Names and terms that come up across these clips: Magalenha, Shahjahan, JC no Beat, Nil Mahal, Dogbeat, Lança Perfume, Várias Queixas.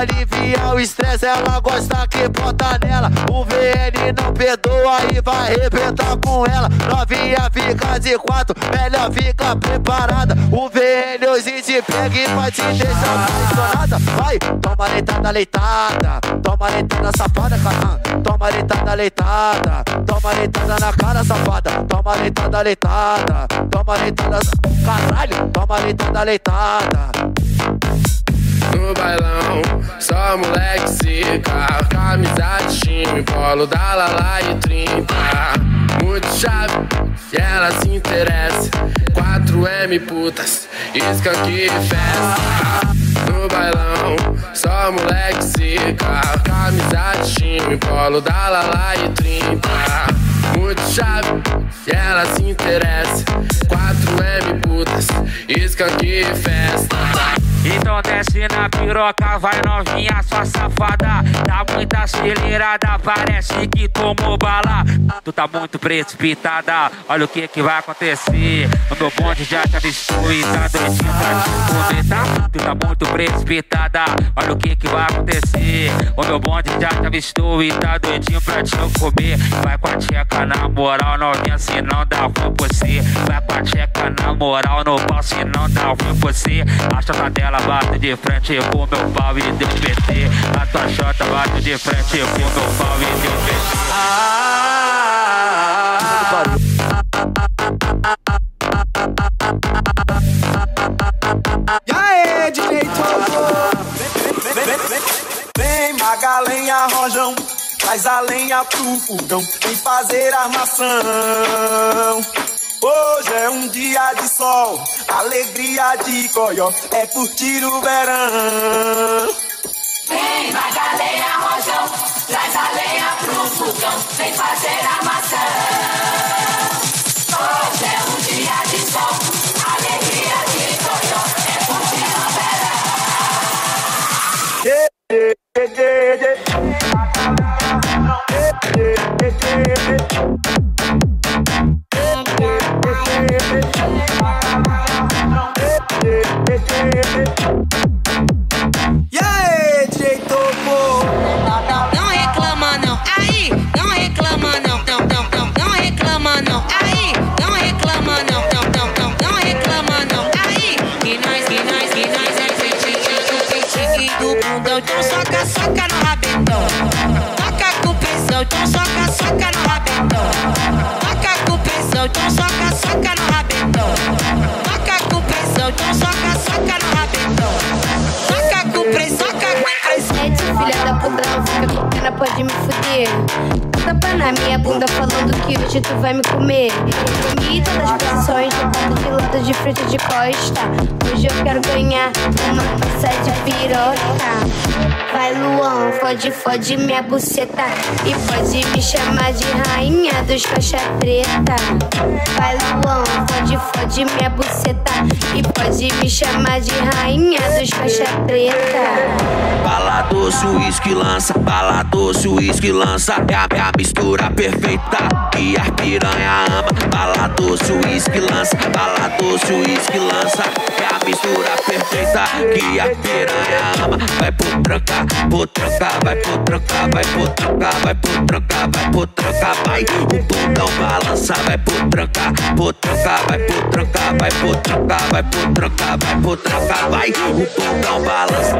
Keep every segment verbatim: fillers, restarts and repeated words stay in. aliviar o estresse, ela gosta que bota nela. O V N não perdoa e vai arrebentar com ela. Novinha fica de quatro, melhor fica preparada. O V N hoje te pega e vai te deixar apaixonada. Vai, toma leitada, leitada, toma leitada safada, cara. Toma leitada, leitada, toma leitada na cara safada. Toma leitada, leitada, toma leitada, caralho, toma leitada, leitada. No bailão, só moleque zica, camisa de time, polo da Lala e trinta. Muito chave, e ela se interessa, quatro M putas, escanque e festa. No bailão, só moleque zica, camisa de time, polo da Lala e trinta. Muito chave, e ela se interessa, quatro M putas, escanque e festa. Então desce na piroca, vai novinha, só safada. Tá muito acelerada, parece que tomou bala. Tu tá muito precipitada, olha o que que vai acontecer. O meu bonde já te avistou e tá doidinho pra te comentar. Tu tá muito precipitada, olha o que que vai acontecer. O meu bonde já te avistou e tá doidinho pra te comer. Vai com a tcheca na moral, novinha, se não dá ruim você. Vai com a tcheca na moral, no pau, se não dá ruim você. A chota dela ela bate de frente com meu pau e deu P T. A tua chota bate de frente com meu pau e deu P T. Ah, e aí, direito! Vem, vem, vem, vem, magalenha, rojão. Traz a lenha pro fogão, vem fazer armação. Hoje é um dia de sol, alegria de coió, é curtir o verão. Vem, magalenha, rojão, traz a lenha pro fogão, vem fazer a maçã. Hoje é um dia de sol, alegria de coió, é curtir o verão. Yeah, yeah, yeah, yeah. Vem, magalenha, rojão, yeah, yeah, yeah, yeah. E aí, direito, pô? Não reclama não, aí, não reclama não, não, não, não, não reclama não, aí, não reclama não, não, não, não, não reclama não, aí, e nós, e nós, e nós, a gente, gente, do bundão, então soca, soca no rabetão, toca com pressão, então soca, soca no rabetão, toca com pressão, então soca, soca no rabetão. Então soca, soca no rabetão. Soca com pressão, soca com pressão. Mete filha da puta, não fica com pena, pode me fuder. Tapa na minha bunda falando que hoje tu vai me comer. Comi todas as pressões, jogando de lado, de frente, de costa. Hoje eu quero ganhar uma massa de piroca. Vai Luan, fode, fode minha buceta. E pode me chamar de rainha dos caixa preta. Vai Luan, fode, fode minha buceta. E pode me chamar de rainha dos caixa preta. Bala doce, uísque lança, bala doce, uísque lança. É a minha mistura perfeita e a piranha ama. Bala doce, uísque lança, bala doce, uísque lança. É a mistura perfeita que a piranha ama. Vai pro trancar, pro trancar, vai pro trancar, vai pro trancar, vai pro trancar, vai pro trancar, vai. O bundão balança, vai pro trancar, pro trancar, vai pro trancar, vai pro trancar, vai pro trancar, vai pro trancar, vai. O bundão balança.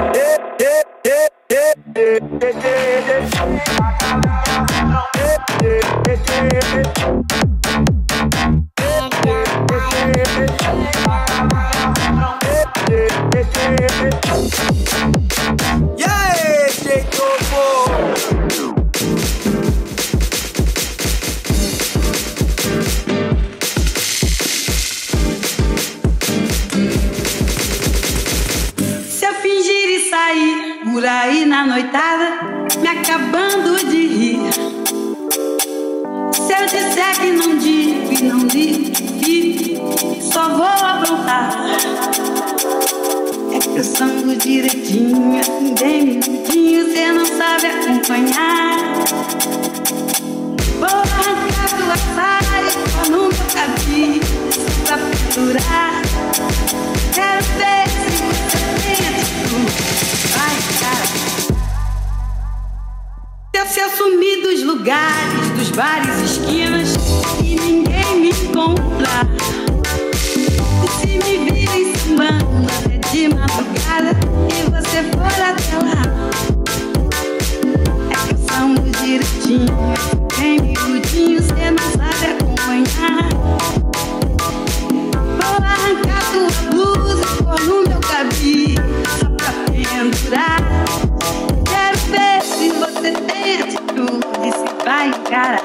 E aí, jeito bom. Se eu fingir e sair por aí na noitada, me acabando de rir. Se eu disser que não digo e não digo que só vou aprontar. É que eu sango direitinho, assim bem miudinho, cê não sabe acompanhar. Vou arrancar tua saia, só nunca sabia, só pra pendurar. Quero ver se você tem atitude. Vai, cara. nos bares, esquinas, e ninguém me compra. Se me virem sambando até de madrugada e você for até lá, é canção do direitinho, bem miudinho, cê não sabe acompanhar. Vou arrancar tua blusa e pôr no meu cabide só pra pendurar. Quero ver se você tem atitude, se vai encarar.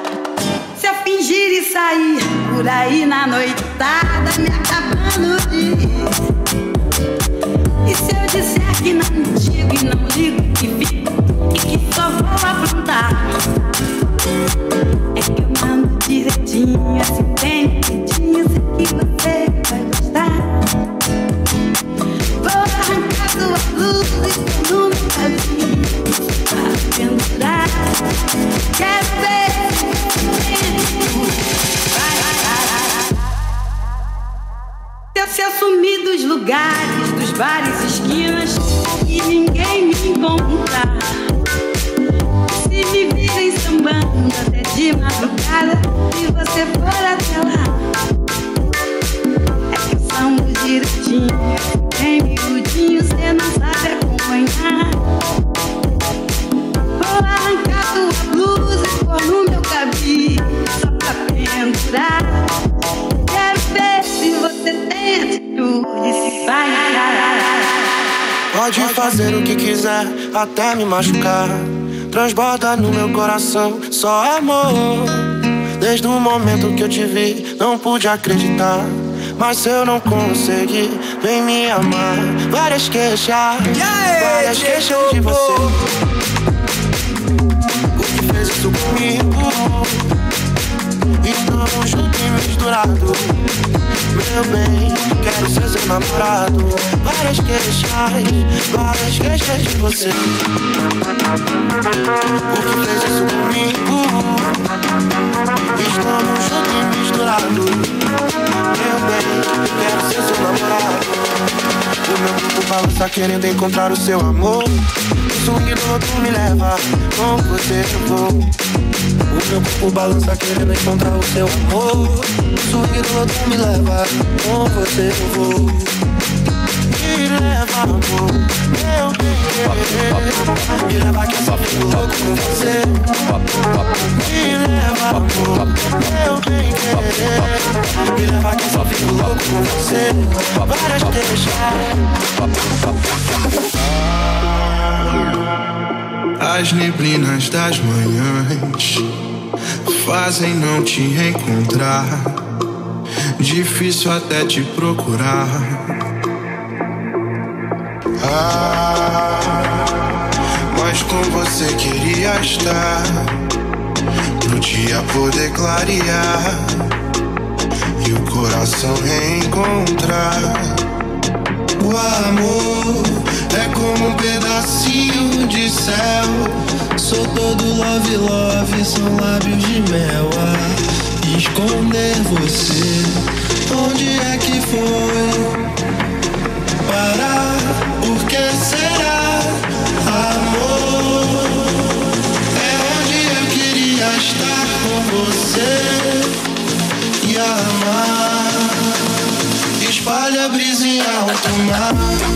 Se eu fingir e sair por aí na noitada, me acabando de ir, e se eu disser que não digo e não ligo que fico e que só vou aprontar, é que eu mando direitinho, assim bem direitinho, sei que você vai gostar. Vou arrancar tua luz e teu nome pra mim, pra pendurar. Quero ver se eu sumir dos lugares, dos bares, esquinas, e ninguém me encontra. Se me virem sambando até de madrugada e você for até lá, é canção do direitinho, bem miudinho, cê não sabe acompanhar. Vou arrancar tua blusa e pôr no meu cabide só pra pendurar. Quero ver se você tem atitude, se vai encarar. Pode fazer o que quiser até me machucar, transborda no meu coração só amor. Desde o momento que eu te vi não pude acreditar, mas se eu não conseguir, vem me amar. Várias queixas, várias queixas de você, isso comigo, estamos juntos e misturados. Meu bem, quero ser seu namorado. Várias queixas, várias queixas de você, porque fez isso comigo, estamos juntos e misturados. Meu bem, quero ser seu namorado. O meu corpo balança querendo encontrar o seu amor. O sangue do outro me leva, com você eu vou. O meu corpo balança querendo encontrar o seu amor. O sangue do outro me leva, com você eu vou. Me leva, amor, meu bem. Me leva que eu só fico louco com você. Me leva, amor, meu bem. Me leva que eu só fico louco com você. Várias queixas, as neblinas das manhãs fazem não te encontrar, difícil até te procurar. Ah, mas com você queria estar, pro dia poder clarear e o coração reencontrar. O amor é como um pedacinho de céu, sou todo love, love, são lábios de mel a esconder você. Onde é que foi parar? Por que será, amor? É onde eu queria estar com você e amar. Espalha a brisa em alto mar.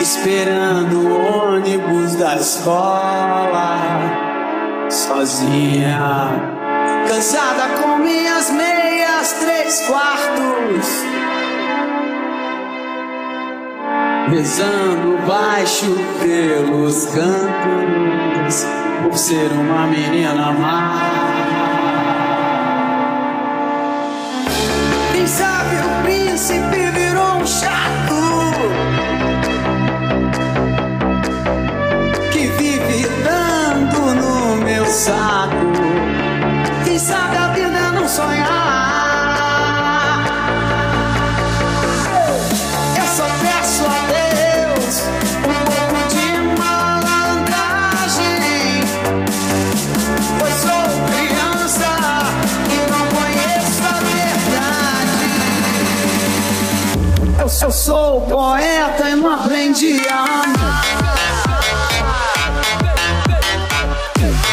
Esperando o ônibus da escola, sozinha, cansada com minhas meias. três quartos, pesando baixo pelos cantos, por ser uma menina má. Quem sabe o príncipe virou um chato que vive tanto no meu saco. Quem sabe a vida não sonhar. Eu sou poeta e não aprendi a amar.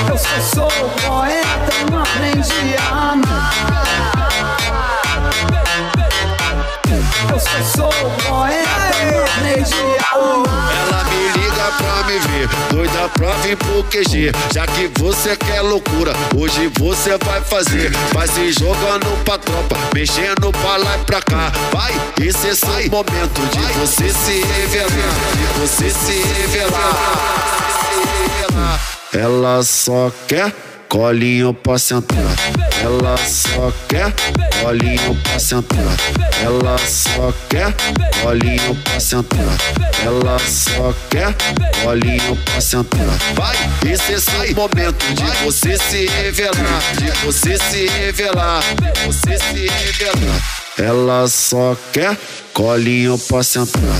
Eu sou poeta e não aprendi a amar. Eu sou poeta e não aprendi a amar. Ela me liga pra me ver, doida pra vir pro Q G. Já que você quer loucura, hoje você vai fazer. Vai se jogando pra tropa, mexendo pra lá e pra cá. Vai, esse é só o momento de você se revelar, de você se revelar. Ela só quer colinho pra sentar. Ela só quer colinho pra sentar. Ela só quer colinho pra sentar. Ela só quer colinho pra sentar. Vai, esse é só o momento de você se revelar, de você se revelar, de você se revelar. Ela só quer colinho pra sentar.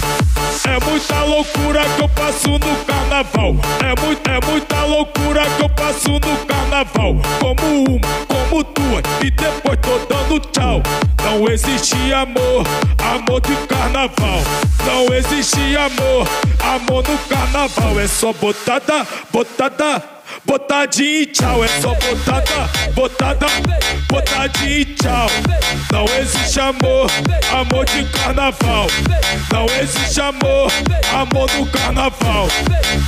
É muita loucura que eu passo no carnaval. É, mu é muita loucura que eu passo no carnaval. Como uma, como duas e depois tô dando tchau. Não existe amor, amor de carnaval. Não existe amor, amor no carnaval. É só botada, botada, botadinha e tchau. É só botada, botada, botadinha e tchau. Não existe amor, amor de carnaval. Não existe amor, amor no carnaval.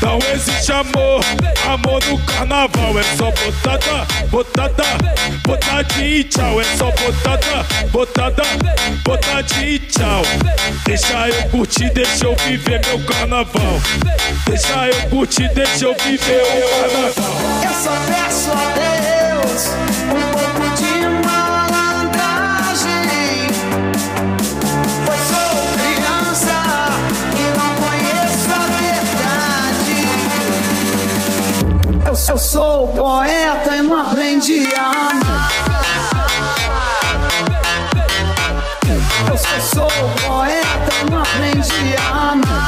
Não existe amor, amor no carnaval. É só botada, botada, botadinha e tchau. É só botada, botada, botadinha e tchau. Deixa eu curtir, deixa eu viver meu carnaval. Deixa eu curtir, deixa eu viver meu carnaval. Eu só peço a Deus um pouco de malandragem, pois sou criança e não conheço a verdade. Eu sou, sou poeta e não aprendi a amar. Eu sou, sou poeta e não aprendi a amar.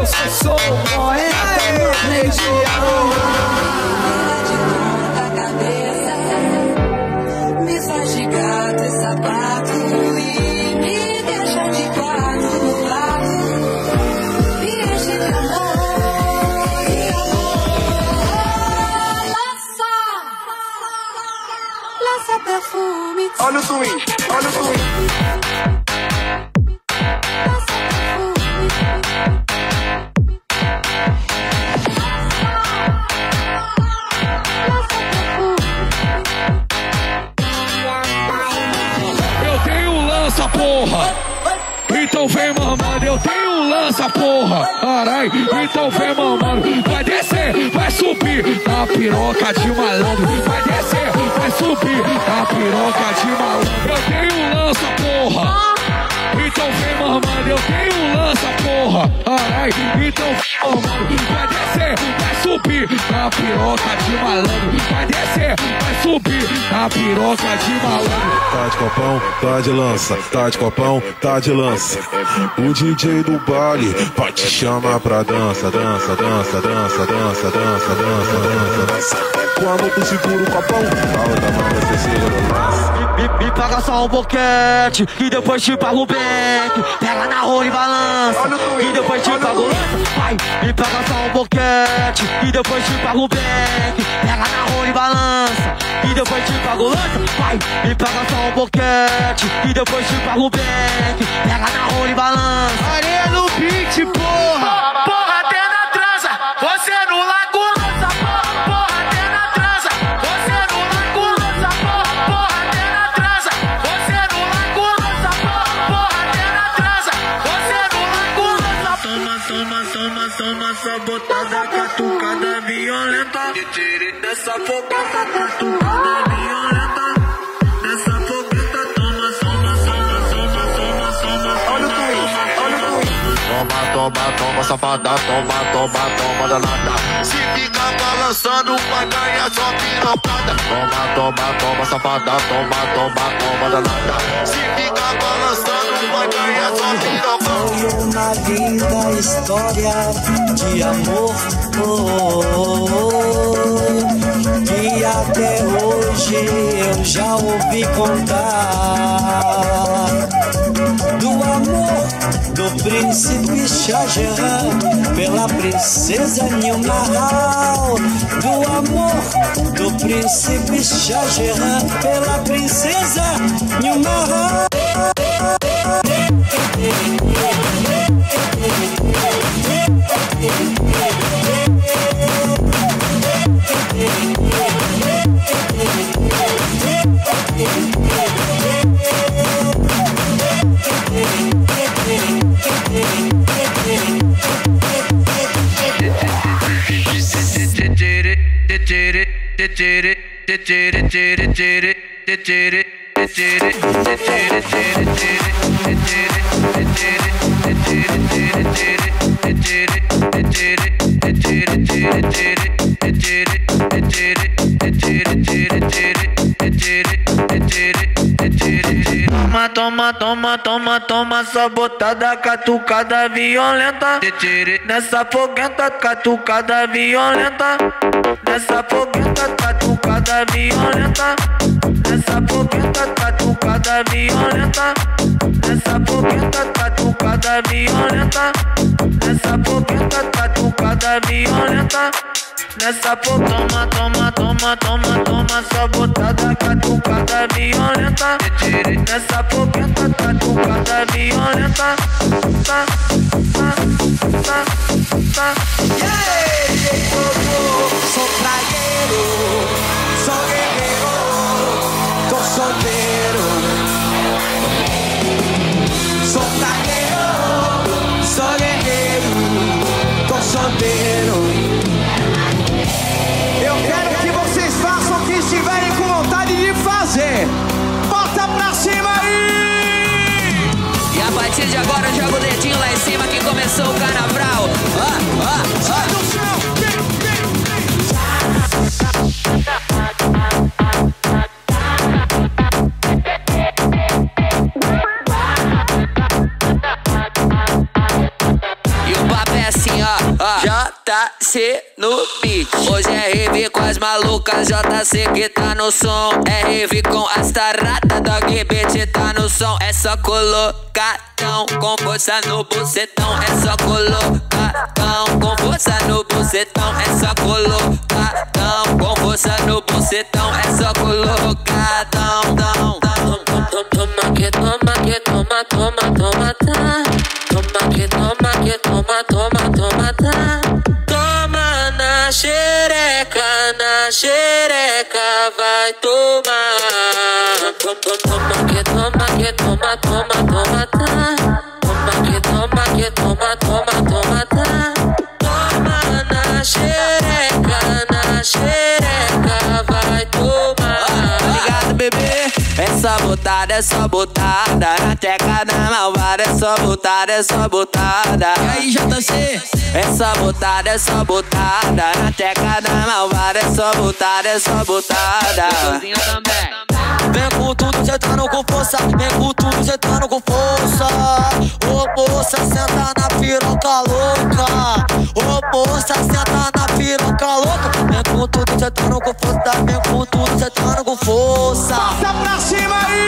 Eu sou poeta e não aprendi a amar. Minha de ponta cabeça, me faz de gato e sapato e me deixa de quatro no lado, me enche de amor e amor. Lança, lança perfume. Olha o swing, olha o swing. Então vem mamando, eu tenho lança, porra. Carai, então vem mamando. Vai descer, vai subir na piroca de malandro. Vai descer, vai subir na piroca de malandro. Eu tenho lança, porra. Então vem mamando, eu tenho lança, porra. Carai, então vem mamando. Vai descer, vai subir na piroca de malandro. Vai descer, vai subir na piroca de malandro. Tá de copão, tá de lança. Tá de copão, tá de lança. O D J do baile vai te chamar pra dança. Dança, dança, dança, dança, dança, dança, dança. Quando tu segura o copão, fala da mão, você segura o. Me paga só um boquete e depois te paga o beck. Pega na rua e balança e depois te paga o lança. Vai, me paga só um boquete e depois te paga o beck. Pega na rua e balança e depois te paga o lança. Vai, me paga só um boquete e depois te paga o beck. Pega na rua e balança. Areia no beat, porra. Porra, porra até na transa, você no lago lança. Porra, porra até na transa, você no lago lança. sabotada, catucada violenta. Dessa fogata, catucada violenta. Dessa fogata, toma, soma, soma, soma, soma, soma. Olha o que olha o que toma, toma, toma, safada, toma, toma, toma, danada. Se fica balançando, vai ganhar só piropada. Toma, toma, toma, safada, toma, toma, toma, danada. Se fica balançando, vai ganhar só piropada. Na vida, história de amor oh, oh, que até hoje eu já ouvi contar. Do amor do príncipe Shahjahan pela princesa Nil Mahal. Do amor do príncipe Shahjahan pela princesa Nil Mahal. Toma, toma, toma, toma, toma, sabotada, catucada violenta. Nessa foguenta, catucada violenta. Nessa foguenta, catucada violenta. Nessa foguenta, catucada violenta. Nessa foguenta, catucada violenta. Nessa foguenta, catucada violenta. Nessa fogo, toma, toma, toma, toma, toma, sabotada, catucada violenta. Nessa foguenta, catucada violenta. Tá, tá, tá, tá. Sou tragueiro, sou guerreiro, tô solteiro. Sou tragueiro, sou guerreiro, tô solteiro. Eu quero que vocês façam o que estiverem com vontade de fazer. Bota pra cima aí! E a partir de agora eu jogo o dedinho lá em cima que começou o carnaval. Ah, ah, ah. Sai do chão! J C no Beat. Hoje é R V com as malucas, J C que tá no som. R V com as taradas, Dogbeat tá no som. É só colocatão com força no bucetão. É só colocatão com força no bucetão. É só colocatão com força no bucetão. É só colocatão. Toma que toma que toma toma toma tá. Toma que toma que toma toma toma tá. Xereca, na xereca vai tomar. Toma que toma que toma, toma, toma, tá. Toma que toma que toma, toma, toma, tá. Toma na xereca, na xereca vai tomar. Obrigado, bebê. É só botada, é só botada. Na teca da malvada, é só botada, é só botada. E aí, J C? É só botada, é só botada. Na teca da malvada, é só botada, é só botada. Sozinho também. Vem com tudo, cê tá no com força. Vem com tudo, cê tá no com força. Ô moça, senta na piroca louca. Ô moça, senta na piroca louca. Vem com tudo, cê tá no com força. Vem com tudo, cê tá no com força. Passa pra cima aí!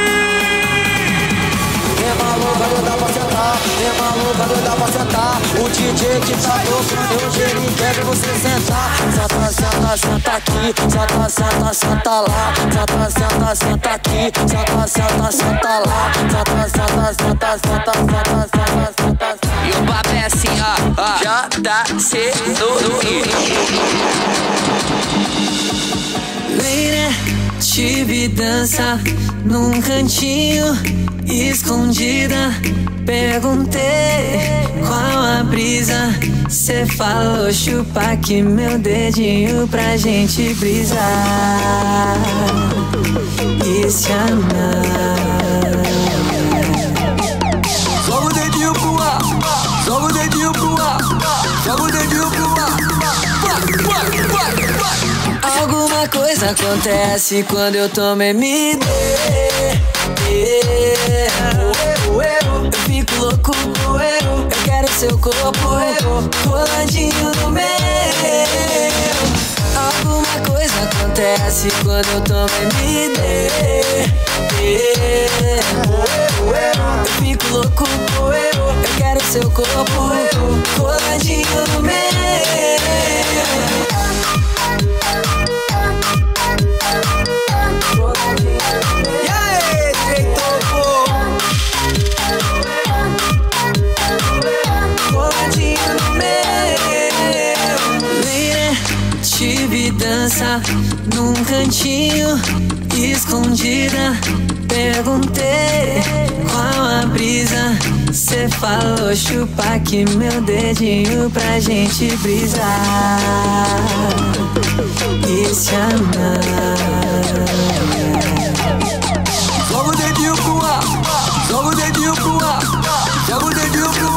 É maluca, não dá pra sentar. É maluca, não dá pra sentar. O D J que tá tocando, hoje ele quer que você sentar. Senta, senta, senta aqui. Senta, senta, senta lá. Senta, senta, senta aqui. Senta, senta, senta lá. Senta, senta, senta, senta, senta, senta, senta, senta. E o papo é assim, ó, ó. J C no Beat. Later, tive dança num cantinho. escondida. Perguntei qual a brisa, cê falou chupa que meu dedinho pra gente brisar e se amar. Joga o dedinho pro ar, joga o dedinho pro ar, joga o dedinho pro ar. Alguma coisa acontece quando eu tomo M D. Eu fico louco, eu quero seu corpo coladinho no meu. Alguma coisa acontece quando eu tomo M D. Eu fico louco, eu quero seu corpo coladinho no meu. Dança num cantinho escondida. Perguntei qual a brisa, cê falou chupa que meu dedinho pra gente brisar e se amar. Joga o dedinho pro ar, joga o dedinho pro ar, joga o dedinho pro ar.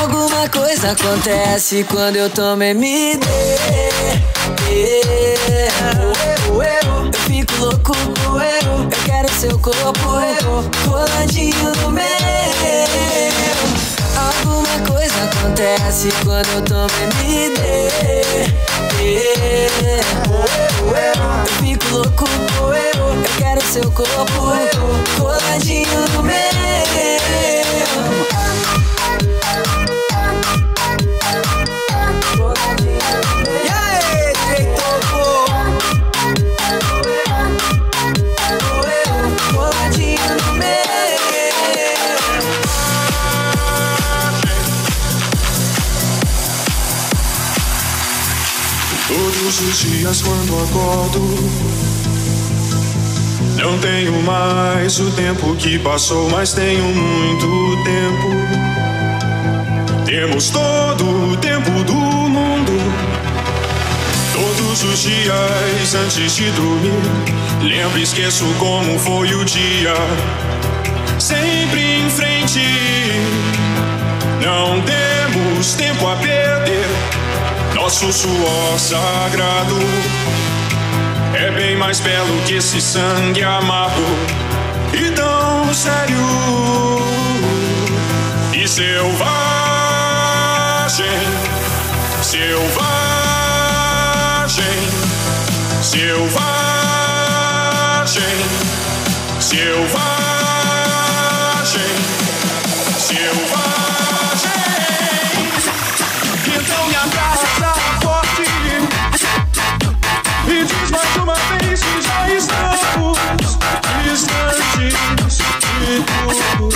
Alguma coisa acontece quando eu tomo M D. Eu fico louco, eu quero seu corpo coladinho no meu. Alguma coisa acontece quando eu tomo M D. Eu fico louco, eu quero seu corpo coladinho no meu. Todos os dias quando acordo, não tenho mais o tempo que passou, mas tenho muito tempo. Temos todo o tempo do mundo. Todos os dias antes de dormir, lembro e esqueço como foi o dia. Sempre em frente, não temos tempo a perder. Nosso suor sagrado é bem mais belo que esse sangue amargo e tão sério e selvagem, selvagem, selvagem, selvagem, selvagem. Então me abraça e diz mais uma vez que já estamos distantes de tudo.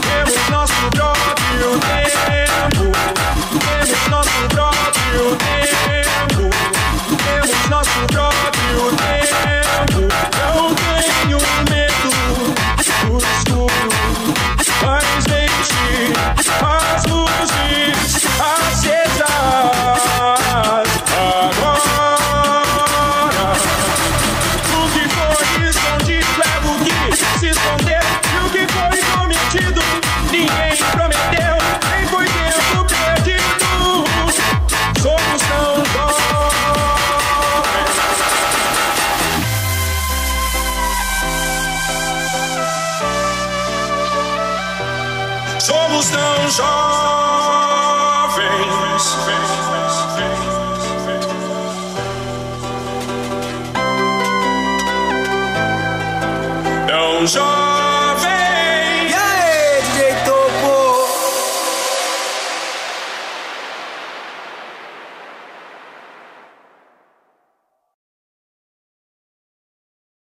Temos nosso próprio tempo, temos nosso próprio tempo, temos nosso próprio tempo. Não tenho medo do escuro, mas deixe as luzes acesar. Jovens, tão jovens.